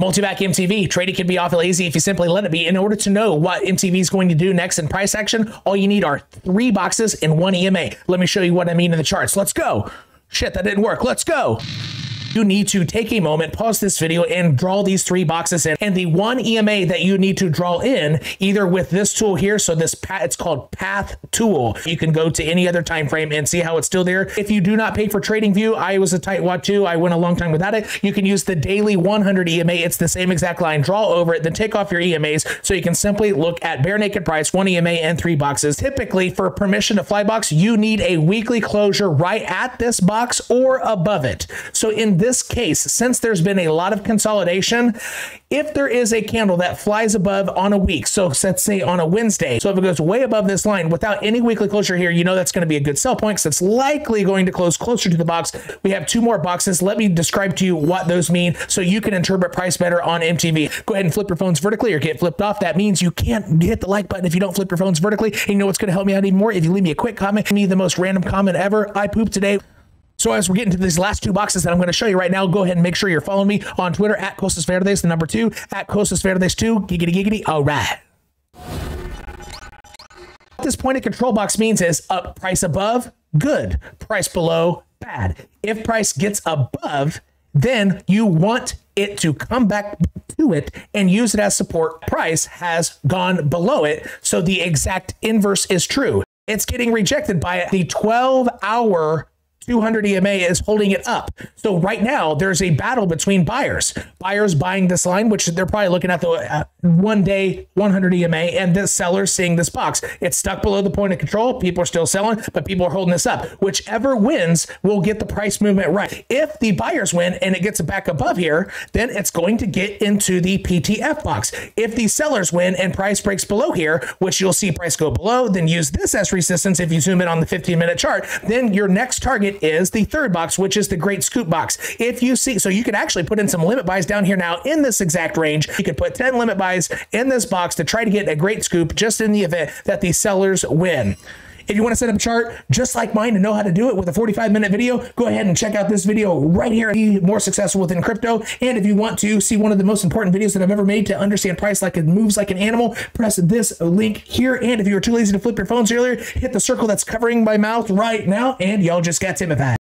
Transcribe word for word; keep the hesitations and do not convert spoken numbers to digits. Multivac M T V. Trading can be awfully easy if you simply let it be. In order to know what M T V is going to do next in price action, all you need are three boxes and one E M A. Let me show you what I mean in the charts. Let's go. Shit, that didn't work. Let's go. You need to take a moment, pause this video, and draw these three boxes in. And the one E M A that you need to draw in, either with this tool here, so this path, it's called Path Tool. You can go to any other time frame and see how it's still there. If you do not pay for TradingView, I was a tightwad too. I went a long time without it. You can use the daily one hundred E M A. It's the same exact line. Draw over it, then take off your E M As, so you can simply look at bare naked price, one E M A, and three boxes. Typically, for permission to fly box, you need a weekly closure right at this box or above it. So in this case, since there's been a lot of consolidation, if there is a candle that flies above on a week, so let's say on a Wednesday, so if it goes way above this line without any weekly closure here, you know that's going to be a good sell point because it's likely going to close closer to the box. We have two more boxes. Let me describe to you what those mean so you can interpret price better on M T V. Go ahead and flip your phones vertically or get flipped off. That means you can't hit the like button if you don't flip your phones vertically. And you know what's going to help me out even more? If you leave me a quick comment, me the most random comment ever. I pooped today. So as we're getting to these last two boxes that I'm going to show you right now, go ahead and make sure you're following me on Twitter at Cosas Verdes, the number two, at Cosas Verdes two, giggity giggity, all right. What this point of control box means is up price above, good, price below, bad. If price gets above, then you want it to come back to it and use it as support. Price has gone below it, so the exact inverse is true. It's getting rejected by it. The twelve hour two hundred E M A is holding it up. So right now there's a battle between buyers. Buyers buying this line, which they're probably looking at the uh, one day one hundred E M A, and the sellers seeing this box. It's stuck below the point of control. People are still selling, but people are holding this up. Whichever wins will get the price movement right. If the buyers win and it gets back above here, then it's going to get into the P T F box. If the sellers win and price breaks below here, which you'll see price go below, then use this as resistance if you zoom in on the fifteen minute chart, then your next target is the third box, which is the great scoop box. If you see, so you can actually put in some limit buys down here now in this exact range. You could put ten limit buys in this box to try to get a great scoop just in the event that the sellers win. If you want to set up a chart just like mine and know how to do it with a forty-five minute video, go ahead and check out this video right here. Be more successful within crypto. And if you want to see one of the most important videos that I've ever made to understand price like it moves like an animal, press this link here. And if you were too lazy to flip your phones earlier, hit the circle that's covering my mouth right now. And y'all just got Timified.